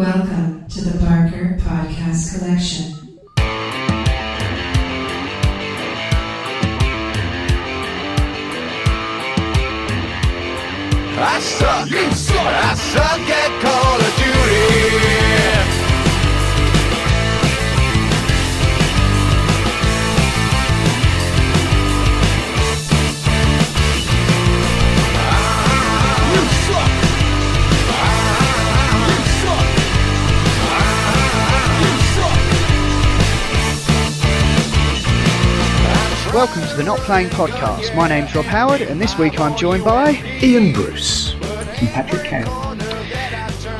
Welcome to the Barker Podcast Collection. I suck, you suck, I suck at Call of Duty. You suck. Welcome to the Not Playing Podcast. My name's Rob Howard, and this week I'm joined by Ian Bruce and Patrick Kane. Do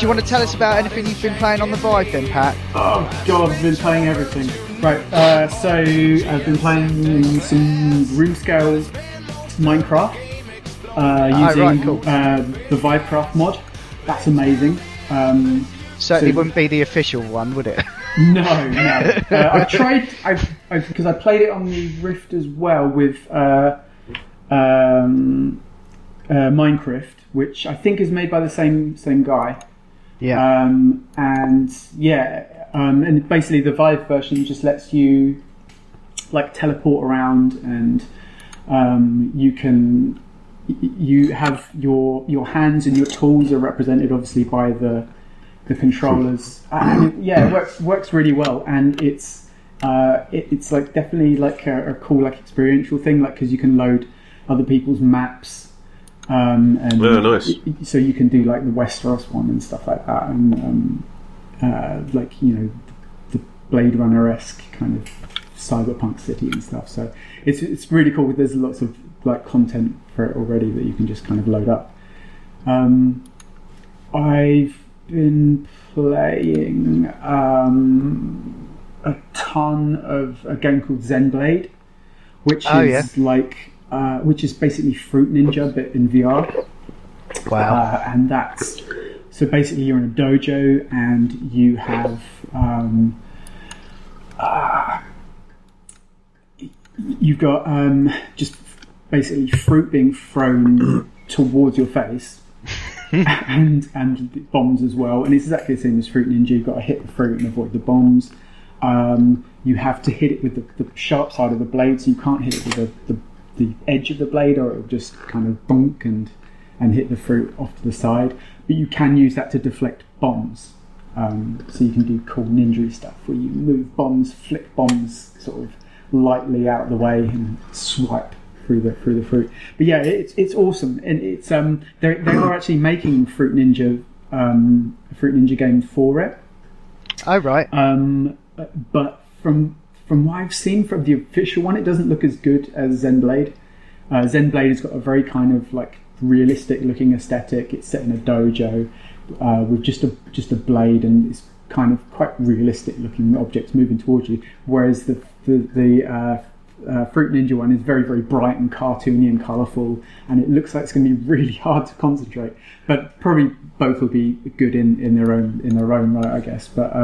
you want to tell us about anything you've been playing on the Vive then, Pat? Oh god, I've been playing everything. Right, so I've been playing some room scale Minecraft using the Vivecraft mod. That's amazing. Certainly wouldn't be the official one, would it? No. Because I played it on the Rift as well with Minecraft, which I think is made by the same guy. Yeah. And basically the Vive version just lets you like teleport around, and you can have your hands and your tools are represented obviously by the controllers. And yeah, it works really well, and it's like definitely like a cool like experiential thing, like because you can load other people's maps, and nice. So you can do like the Westeros one and stuff like that, and like you know the Blade Runner-esque kind of cyberpunk city and stuff. So it's really cool. There's lots of like content for it already that you can just kind of load up. I've been playing a ton of a game called Zen Blade, which which is basically Fruit Ninja but in VR. Wow! And that's so basically you're in a dojo and you have you've got just basically fruit being thrown towards your face. and bombs as well, and it's exactly the same as Fruit Ninja. You've got to hit the fruit and avoid the bombs. You have to hit it with the sharp side of the blade, so you can't hit it with the edge of the blade, or it'll just kind of bonk and hit the fruit off to the side. But you can use that to deflect bombs, so you can do cool ninja stuff where you move bombs, flick bombs sort of lightly out of the way, and swipe through the fruit. But yeah, it's awesome, and it's they are actually making Fruit Ninja game for it. Oh right. But from what I've seen from the official one, it doesn't look as good as Zen Blade. Zen Blade has got a very kind of like realistic looking aesthetic. It's set in a dojo with just a blade, and it's kind of quite realistic looking objects moving towards you. Whereas the Fruit Ninja one is very, very bright and cartoony and colourful, and it looks like it's going to be really hard to concentrate. But probably both will be good in their own right, I guess. But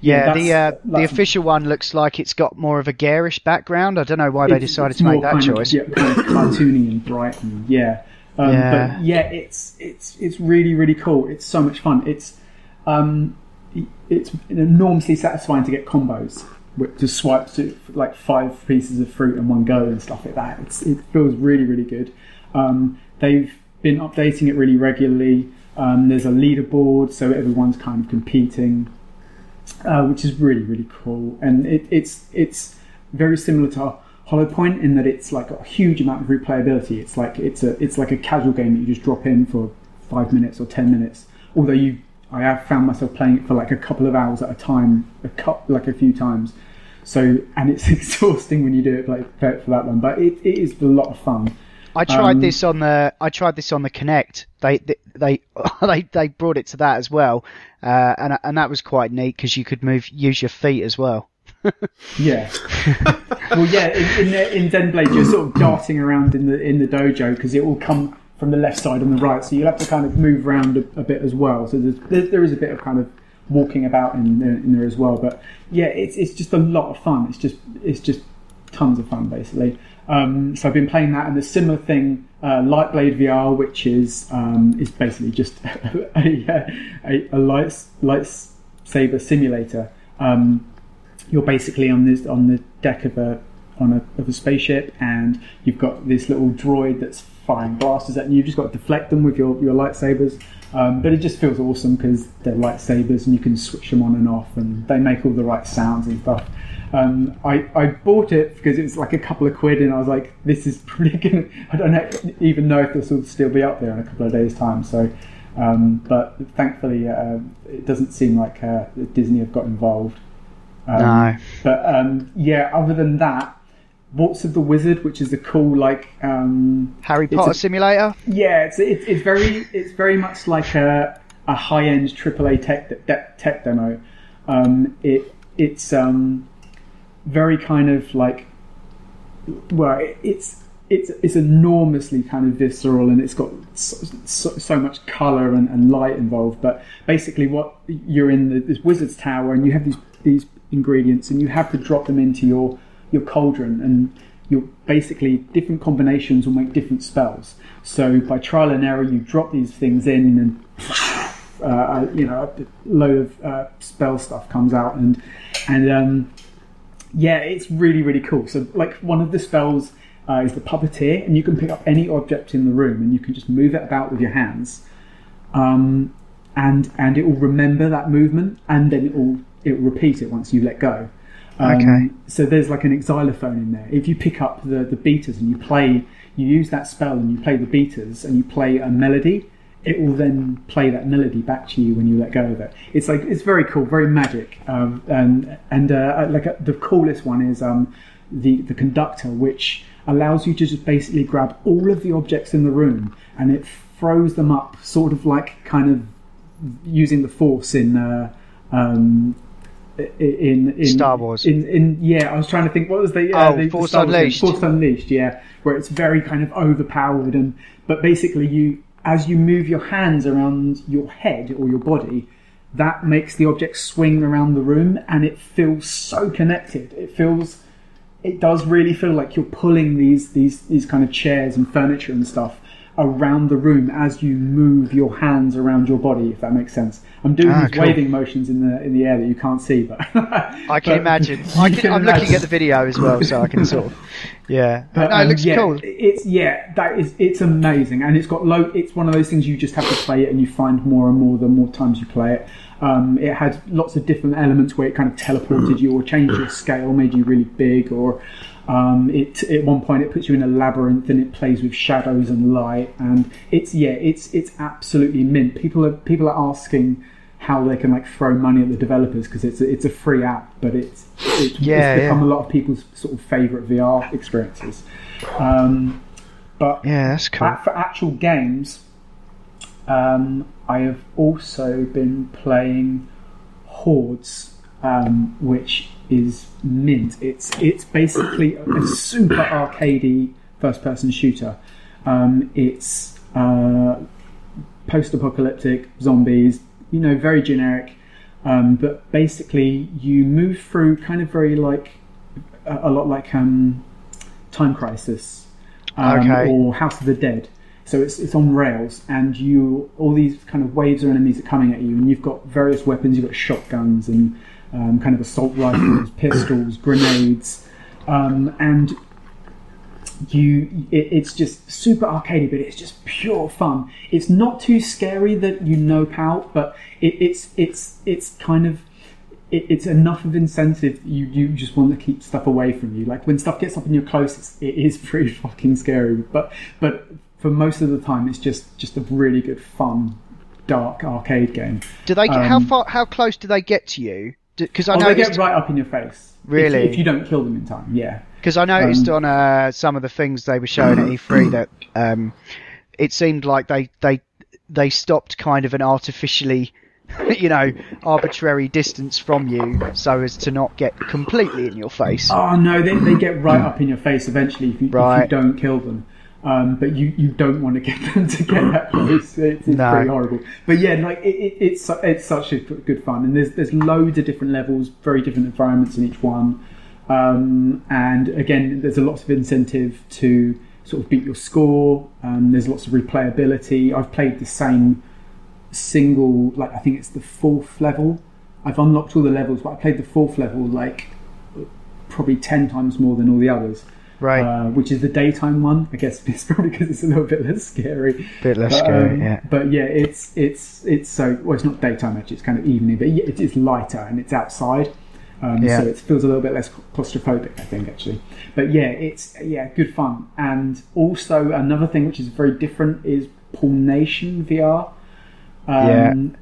the official one looks like it's got more of a garish background. I don't know why they decided to make that choice. Yeah, kind of cartoony and bright, and But yeah, it's really, really cool. It's so much fun. It's enormously satisfying to get combos. Just swipe to like 5 pieces of fruit in one go and stuff like that. It feels really, really good. They've been updating it really regularly. There's a leaderboard, so everyone's kind of competing, which is really, really cool. And it's very similar to Hollow Point in that it's like a huge amount of replayability. It's like a casual game that you just drop in for 5 minutes or 10 minutes. Although I have found myself playing it for like a couple of hours at a time, a few times. So, and it's exhausting when you do it like for that one, but it is a lot of fun. I tried this on the Kinect. They brought it to that as well, and that was quite neat because you could use your feet as well. Yeah. Well, yeah. In Zen Blade, you're sort of darting around in the dojo because it will come from the left side and the right, so you'll have to kind of move around a bit as well. So there is a bit of kind of walking about in there as well. But yeah, it's just a lot of fun. It's just tons of fun basically. So I've been playing that, and the similar thing, Lightblade VR, which is basically just a light Saber simulator. You're basically on the deck of a spaceship, and you've got this little droid that's firing blasters at you. You've just got to deflect them with your lightsabers. But it just feels awesome because they're lightsabers and you can switch them on and off, and they make all the right sounds and stuff. I bought it because it was like a couple of quid, and I was like, this is probably gonna, I don't even know if this will still be up there in a couple of days' time. So, but thankfully, it doesn't seem like Disney have got involved. No. But yeah, other than that, Waltz of the Wizard, which is a cool like Harry Potter simulator. Yeah, it's very much like a high-end AAA tech demo. It's very kind of like, well, it's enormously kind of visceral, and it's got so much color and light involved. But basically, what you're in this wizard's tower, and you have these ingredients, and you have to drop them into your cauldron, and you're basically different combinations will make different spells. So by trial and error, you drop these things in, and a load of spell stuff comes out, and yeah, it's really, really cool. So like one of the spells is the puppeteer, and you can pick up any object in the room and you can just move it about with your hands, and it will remember that movement, and then it will repeat it once you let go. Okay. So there's like an xylophone in there. If you pick up the beaters and you use that spell and you play the beaters and you play a melody, it will then play that melody back to you when you let go of it. It's like, it's very cool, very magic. The coolest one is the conductor, which allows you to just basically grab all of the objects in the room, and it throws them up, sort of like kind of using the force in Star Wars. Yeah, I was trying to think, what was the Force Unleashed? Force Unleashed, yeah, where it's very kind of overpowered, but basically you, as you move your hands around your head or your body, that makes the object swing around the room, and it feels so connected. It does really feel like you're pulling these kind of chairs and furniture and stuff around the room as you move your hands around your body, if that makes sense. I'm doing these waving motions in the air that you can't see, but I can imagine. I'm looking at the video as well, so I can sort of. Yeah, but no, it looks cool. It's amazing, and it's got low. It's one of those things you just have to play it, and you find more and more the more times you play it. It had lots of different elements where it kind of teleported you, or changed your scale, made you really big, or it at one point it puts you in a labyrinth and it plays with shadows and light, and it's absolutely mint. People are asking how they can like throw money at the developers, because it's a free app, but it's become a lot of people's sort of favourite VR experiences. But yeah, that's cool. For actual games, I have also been playing HordZ, which is mint. It's basically a super arcadey first-person shooter. It's post-apocalyptic zombies, you know, very generic, but basically you move through kind of very like a lot like Time Crisis or House of the Dead. So it's on rails, and all these kind of waves of enemies are coming at you, and you've got various weapons. You've got shotguns and kind of assault rifles, pistols, grenades, and it's just super arcadey, but it's just pure fun. It's not too scary that you nope out, but it's kind of. It's enough of incentive you just want to keep stuff away from you. Like when stuff gets up in your close, it is pretty fucking scary. But for most of the time, it's just a really good fun, dark arcade game. Do they how close do they get to you? Because I know they get right up in your face. Really, if you don't kill them in time, yeah. Because I noticed on some of the things they were showing at E3 that it seemed like they stopped kind of an artificially. You know, arbitrary distance from you so as to not get completely in your face. Oh no, they get right up in your face eventually if you don't kill them. But you don't want to get them to get that close. It's pretty horrible. But yeah, like it's such a good fun, and there's loads of different levels, very different environments in each one. And again, there's a lot of incentive to sort of beat your score. There's lots of replayability. I've played the same single, like I think it's the fourth level I've unlocked all the levels, but I played the fourth level like probably 10 times more than all the others. Right. Which is the daytime one. I guess it's probably because it's a little bit less scary. Yeah. But yeah, it's so, well, it's not daytime actually, it's kind of evening, but it is lighter and it's outside. So it feels a little bit less claustrophobic, I think, actually. But yeah, it's good fun. And also another thing which is very different is Pool Nation VR,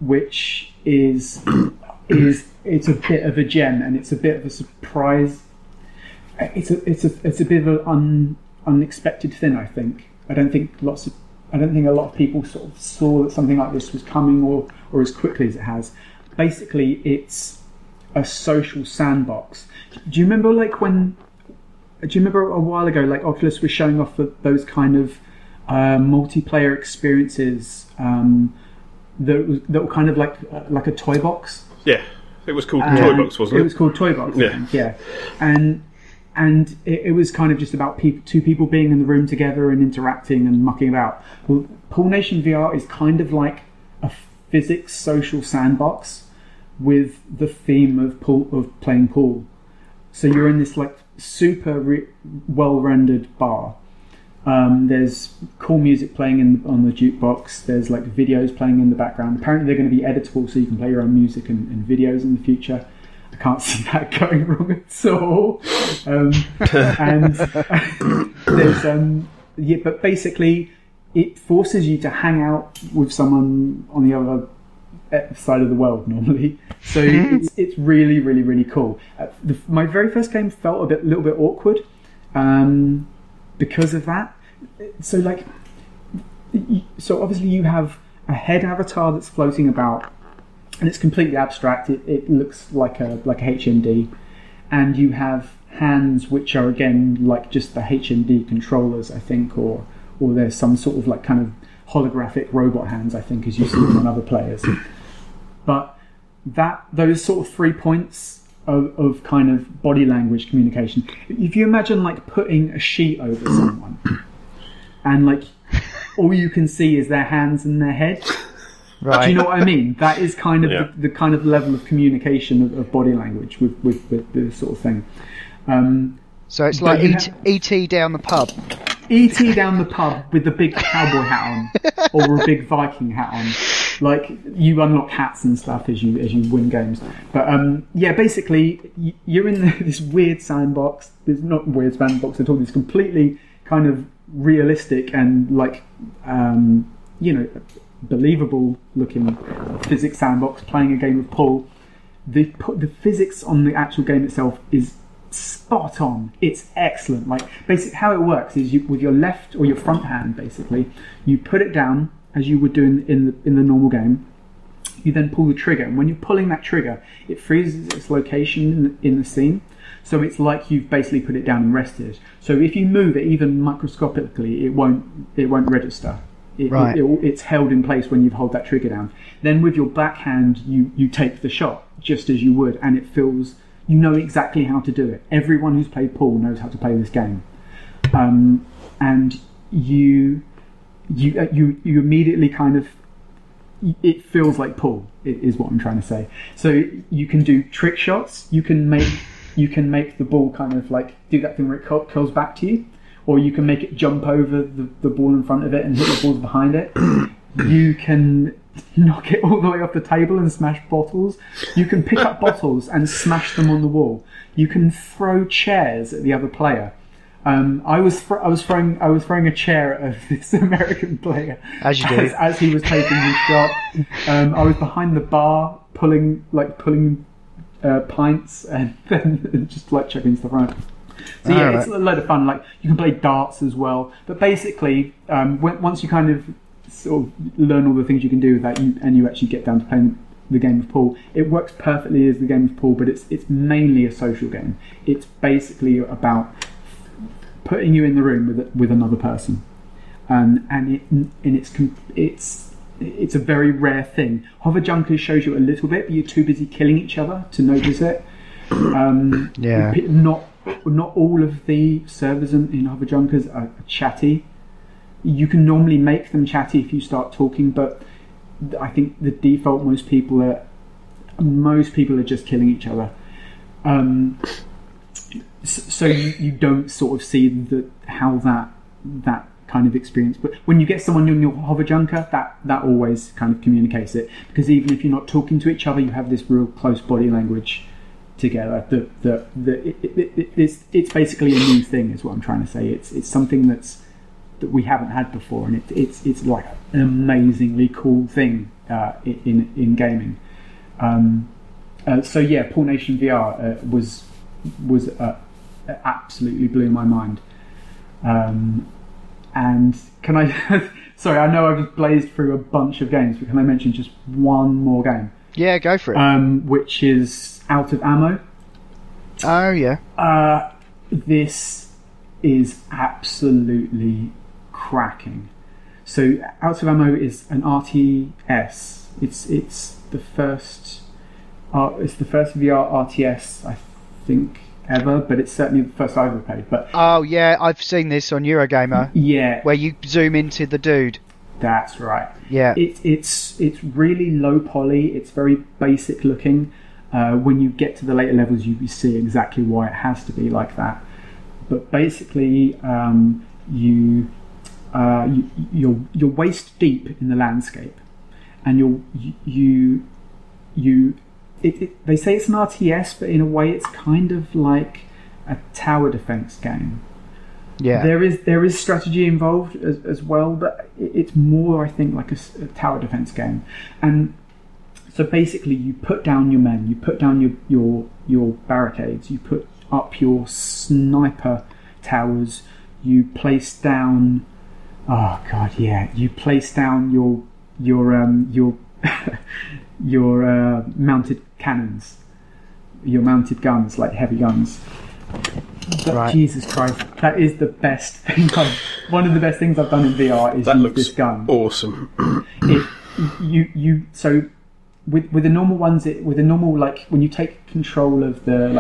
which is it's a bit of a gem, and it's a bit of a surprise. It's a bit of an unexpected thing, I think. I don't think a lot of people sort of saw that something like this was coming, or as quickly as it has. Basically, it's a social sandbox. Do you remember a while ago, like Oculus was showing off those kind of multiplayer experiences that were kind of like a Toy Box? Yeah, it was called Toy Box, wasn't it? It was called Toy Box. Yeah. And it was kind of just about two people being in the room together and interacting and mucking about. Well, Pool Nation VR is kind of like a physics social sandbox with the theme of playing pool. So you're in this like super well-rendered bar. There's cool music playing on the jukebox. There's like videos playing in the background. Apparently they're going to be editable, so you can play your own music and videos in the future. I can't see that going wrong at all. There's but basically it forces you to hang out with someone on the other side of the world normally. So it's really, really, really cool. My very first game felt a little bit awkward because of that. So obviously you have a head avatar that's floating about, and it's completely abstract. It looks like a HMD, and you have hands which are again like just the HMD controllers, I think, or there's some sort of like kind of holographic robot hands, I think, as you see on other players. But those sort of 3 points of kind of body language communication. If you imagine like putting a sheet over someone, and like all you can see is their hands and their head. Right. Do you know what I mean? That is kind of the kind of level of communication of body language with this sort of thing. So it's like E.T. down the pub. E.T. down the pub with a big cowboy hat on, or a big Viking hat on. Like, you unlock hats and stuff as you win games. But basically you're in this weird sandbox. It's not weird sandbox at all. It's completely kind of realistic and like believable looking physics sandbox, playing a game of pool. The physics on the actual game itself is spot on. It's excellent. Like, basically how it works is with your left or your front hand, basically you put it down as you would do in the normal game. You then pull the trigger, and when you're pulling that trigger, it freezes its location in the scene. So it's like you've basically put it down and rested. So if you move it even microscopically, it won't register. It's held in place when you hold that trigger down. Then with your backhand, you take the shot just as you would, and it feels, you know exactly how to do it. Everyone who's played pool knows how to play this game, and you immediately kind of, it feels like pool. It is what I'm trying to say. So you can do trick shots. You can make the ball kind of like do that thing where it curls back to you. Or you can make it jump over the ball in front of it and hit the balls behind it. You can knock it all the way off the table and smash bottles. You can pick up bottles and smash them on the wall. You can throw chairs at the other player. I was throwing a chair at this American player as he was taking his shot. I was behind the bar pulling pints and then just like chucking stuff around. So it's a load of fun. Like, you can play darts as well. But basically, once you kind of sort of learn all the things you can do with that, and you actually get down to playing the game of pool, it works perfectly as the game of pool. But it's mainly a social game. It's basically about putting you in the room with another person, and it's a very rare thing. Hover Junkers shows you a little bit, but you're too busy killing each other to notice it. Not all of the servers in Hover Junkers are chatty. You can normally make them chatty if you start talking, but I think the default most people most people are just killing each other. So you don't sort of see how that kind of experience. But when you get someone in your hover junker, that always kind of communicates it, because even if you're not talking to each other, you have this real close body language together. It's basically a new thing, is what I'm trying to say. It's something that we haven't had before, and it's like an amazingly cool thing in gaming. So yeah, Pool Nation VR was absolutely blew my mind. And can I? Sorry, I know I've blazed through a bunch of games, but can I mention just one more game? Yeah, go for it. Which is Out of Ammo. Oh yeah. This is absolutely cracking. So Out of Ammo is an RTS. It's the first VR RTS I think ever, but it's certainly the first I've ever played. But oh yeah, I've seen this on Eurogamer. Yeah, where you zoom into the dude. That's right. Yeah, it's really low poly. It's very basic looking. When you get to the later levels, you see exactly why it has to be like that. But basically, you're waist deep in the landscape, and you. They say it's an RTS, but in a way, it's kind of like a tower defense game. Yeah, there is strategy involved as well, but it's more, I think, like a tower defense game. And so basically, you put down your men, you put down your barricades, you put up your sniper towers, you place down. Oh god, yeah, you place down your your mounted cannons, your mounted guns, like heavy guns. But right. Jesus Christ, that is the best thing. One of the best things I've done in VR is that use this gun. Awesome. So with the normal ones, like when you take control of the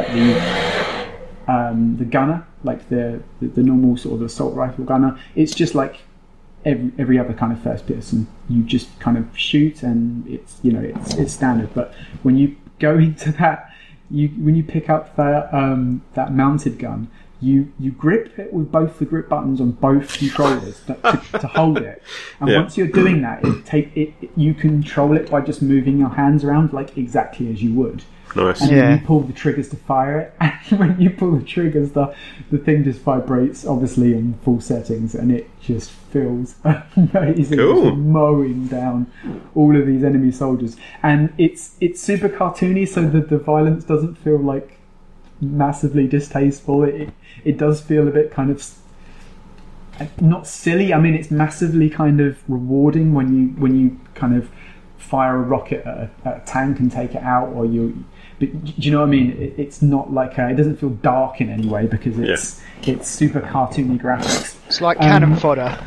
gunner, like the normal sort of assault rifle gunner, it's just like every other kind of first person. You just kind of shoot, and it's standard. But when you go into that, when you pick up that mounted gun, you grip it with both the grip buttons on both controllers to hold it. And once you're doing that, you control it by just moving your hands around, like exactly as you would. Nice. And then you pull the triggers to fire it, and when you pull the triggers, the thing just vibrates, obviously in full settings, and it just feels amazing. Cool. Just mowing down all of these enemy soldiers, and it's super cartoony, so that the violence doesn't feel like massively distasteful. It does feel a bit kind of not silly. I mean, it's massively kind of rewarding when you kind of fire a rocket at a tank and take it out, or you. But do you know what I mean? It's not like it doesn't feel dark in any way, because it's super cartoony graphics. It's like cannon fodder.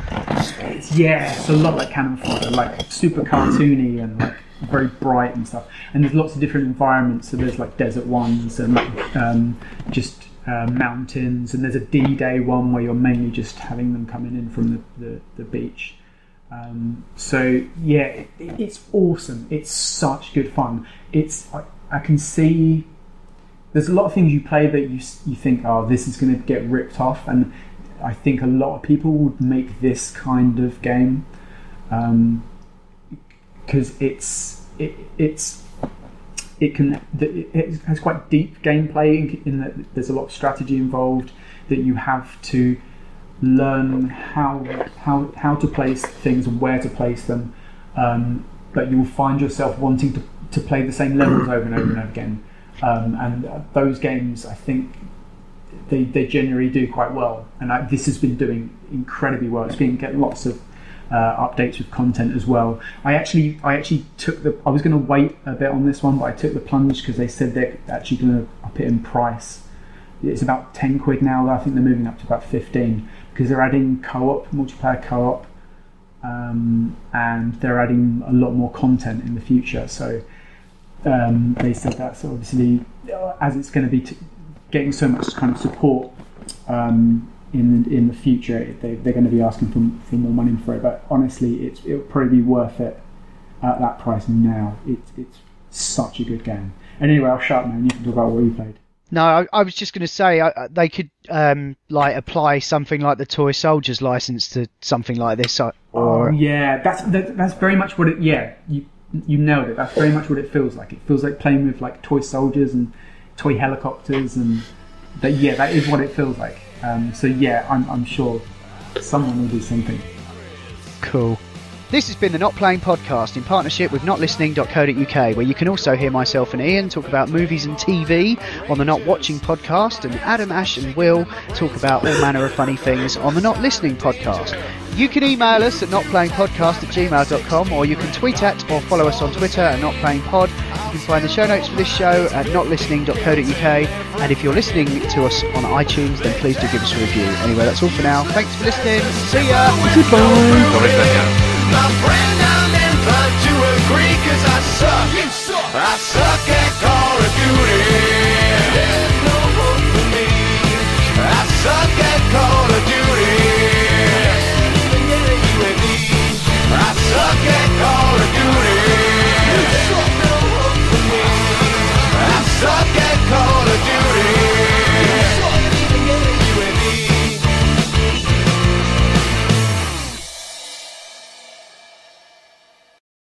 It's a lot like cannon fodder, like super cartoony and like very bright and stuff. And there's lots of different environments. So there's like desert ones and like mountains. And there's a D-Day one where you're mainly just having them coming in from the beach. So yeah, it's awesome. It's such good fun. I can see there's a lot of things you play that you think, oh, this is going to get ripped off, and I think a lot of people would make this kind of game because it has quite deep gameplay in that there's a lot of strategy involved, that you have to learn how to place things and where to place them, but you will find yourself wanting to play the same levels over and over and over again, and those games, I think they generally do quite well, and this has been doing incredibly well. It's been getting lots of updates with content as well. I actually I was going to wait a bit on this one, but I took the plunge because they said they're actually going to up it in price. It's about £10 now. I think they're moving up to about 15 because they're adding multiplayer co-op, and they're adding a lot more content in the future. So they said that's obviously, as it's going to be getting so much kind of support in the future, they're going to be asking for more money for it. But honestly, it'll probably be worth it at that price now. It's such a good game. And anyway, I'll shut up now and you can talk about what you played. No, I was just going to say they could like apply something like the Toy Soldiers license to something like this. Or yeah, that's very much what it. Yeah, you nailed it. That's very much what it feels like. It feels like playing with like toy soldiers and toy helicopters, and that. Yeah, that is what it feels like. So yeah, I'm sure someone will do something. Cool. This has been the Not Playing Podcast in partnership with NotListening.co.uk, where you can also hear myself and Ian talk about movies and TV on the Not Watching Podcast, and Adam, Ash and Will talk about all manner of funny things on the Not Listening Podcast. You can email us at notplayingpodcast@gmail.com, or you can tweet at or follow us on Twitter at NotPlayingPod. You can find the show notes for this show at notlistening.co.uk, and if you're listening to us on iTunes, then please do give us a review. Anyway, that's all for now. Thanks for listening. See ya. Goodbye. My friend, I'm in blood to agree, 'cause I suck. You suck. I suck.